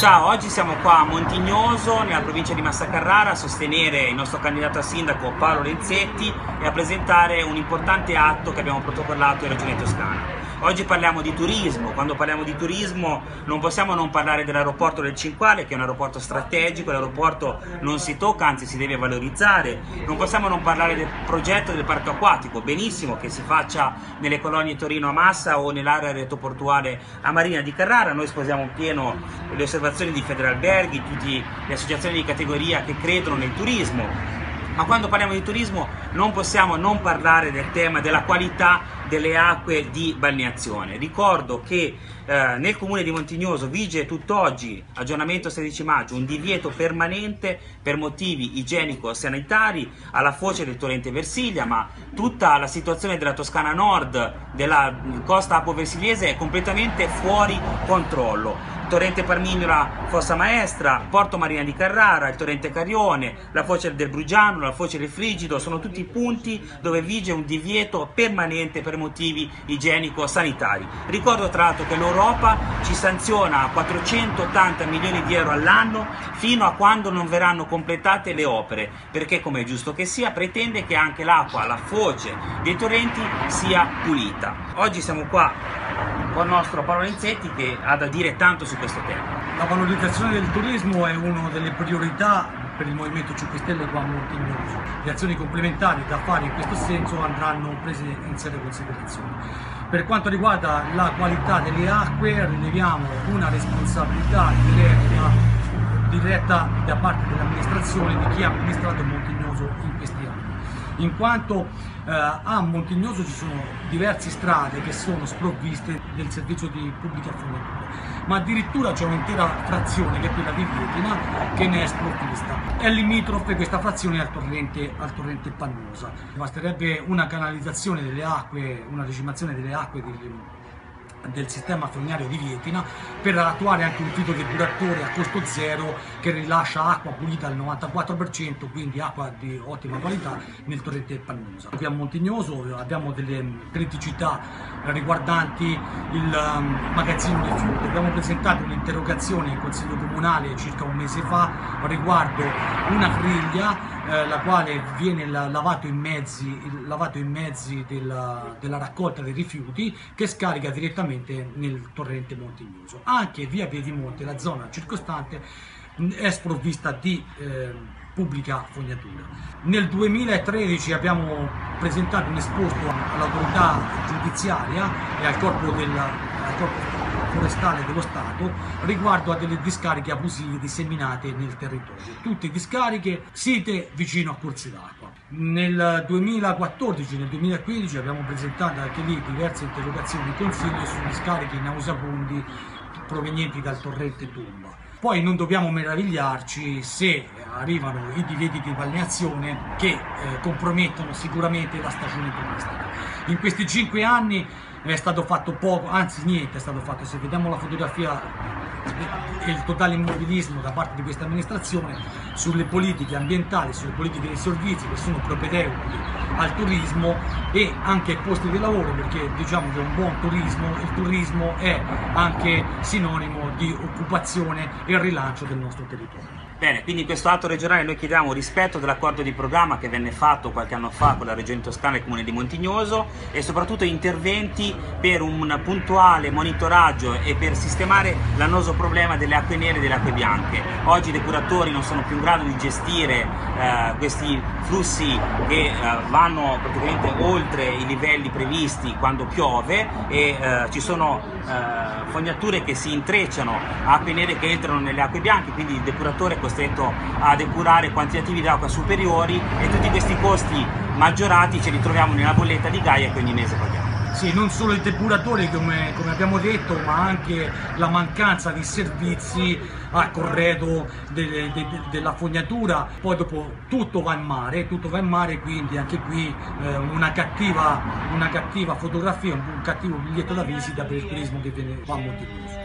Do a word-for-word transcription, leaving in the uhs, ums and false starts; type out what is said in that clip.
Ciao, oggi siamo qua a Montignoso, nella provincia di Massa Carrara, a sostenere il nostro candidato a sindaco Paolo Renzetti e a presentare un importante atto che abbiamo protocollato in Regione Toscana. Oggi parliamo di turismo. Quando parliamo di turismo non possiamo non parlare dell'aeroporto del Cinquale, che è un aeroporto strategico. L'aeroporto non si tocca, anzi si deve valorizzare. Non possiamo non parlare del progetto del parco acquatico, benissimo che si faccia nelle colonie Torino a Massa o nell'area retroportuale a Marina di Carrara. Noi sposiamo in pieno le osservazioni di Federalberghi, tutte le associazioni di categoria che credono nel turismo, ma quando parliamo di turismo non possiamo non parlare del tema della qualità delle acque di balneazione. Ricordo che eh, nel comune di Montignoso vige tutt'oggi, aggiornamento sedici maggio, un divieto permanente per motivi igienico-sanitari alla foce del torrente Versilia, ma tutta la situazione della Toscana Nord, della costa apoversiliese, è completamente fuori controllo. Il torrente Parminio, la Fossa Maestra, Porto Marina di Carrara, il torrente Carione, la foce del Brugiano, la foce del Frigido, sono tutti punti dove vige un divieto permanente per motivi igienico-sanitari. Ricordo tra l'altro che l'Europa ci sanziona a quattrocentottanta milioni di euro all'anno fino a quando non verranno completate le opere, perché, come è giusto che sia, pretende che anche l'acqua, la foce dei torrenti sia pulita. Oggi siamo qua con il nostro Paolo Renzetti, che ha da dire tanto su questo tema. La valorizzazione del turismo è una delle priorità per il Movimento cinque Stelle qua a Montignoso. Le azioni complementari da fare in questo senso andranno prese in seria considerazione. Per quanto riguarda la qualità delle acque, rileviamo una responsabilità diretta, diretta da parte dell'amministrazione, di chi ha amministrato Montignoso in questi anni, in quanto eh, a Montignoso ci sono diverse strade che sono sprovviste del servizio di pubblica fornitura, ma addirittura c'è un'intera frazione che è quella di Vietina che ne è sprovvista. È limitrofe questa frazione al torrente, al torrente Pannosa. Basterebbe una canalizzazione delle acque, una decimazione delle acque del, del sistema fognario di Vietina per attuare anche un tipo di depuratore a costo zero che rilascia acqua pulita al novantaquattro per cento, quindi acqua di ottima qualità, nel torrente Pannosa. Qui a Montignoso abbiamo delle criticità riguardanti il um, magazzino dei fiumi. Abbiamo presentato un'interrogazione al Consiglio Comunale circa un mese fa riguardo una griglia eh, la quale viene la, lavato in mezzi, il, lavato in mezzi della, della raccolta dei rifiuti, che scarica direttamente nel torrente Montignoso. Anche via Piedimonte, la zona circostante, è sprovvista di eh, pubblica fognatura. Nel duemilatredici abbiamo presentato un esposto all'autorità giudiziaria e al corpo, del, al corpo forestale dello Stato riguardo a delle discariche abusive disseminate nel territorio, tutte discariche site vicino a corsi d'acqua. Nel duemilaquattordici e nel duemilaquindici abbiamo presentato anche lì diverse interrogazioni in Consiglio su discariche nauseabondi provenienti dal torrente Tomba. Poi non dobbiamo meravigliarci se arrivano i divieti di balneazione che eh, compromettono sicuramente la stagione turistica. In questi cinque anni è stato fatto poco, anzi niente è stato fatto. Se vediamo la fotografia e il totale immobilismo da parte di questa amministrazione sulle politiche ambientali, sulle politiche dei servizi che sono propedeutiche al turismo e anche ai posti di lavoro, perché diciamo che un buon turismo, il turismo è anche sinonimo di occupazione e rilancio del nostro territorio. Bene, quindi in questo atto regionale noi chiediamo rispetto dell'accordo di programma che venne fatto qualche anno fa con la Regione Toscana e il Comune di Montignoso, e soprattutto interventi per un puntuale monitoraggio e per sistemare l'annoso problema delle acque nere e delle acque bianche. Oggi i depuratori non sono più in grado di gestire eh, questi flussi che eh, vanno praticamente oltre i livelli previsti quando piove, e eh, ci sono eh, fognature che si intrecciano, acque nere che entrano nelle acque bianche, quindi il depuratore è costretto a depurare quantitativi d'acqua superiori, e tutti questi costi maggiorati ce li troviamo nella bolletta di Gaia che ogni mese paghiamo. Sì, non solo i depuratori come, come abbiamo detto, ma anche la mancanza di servizi a corredo de, de, de, della fognatura. Poi dopo tutto va in mare, tutto va in mare, quindi anche qui eh, una, cattiva, una cattiva fotografia, un, un cattivo biglietto da visita per il turismo che viene qua a Montignoso.